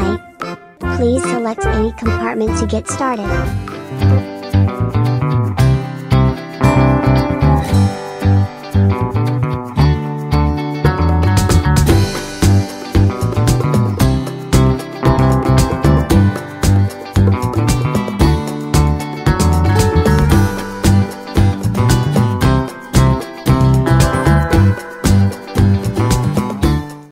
Hi. Please select any compartment to get started.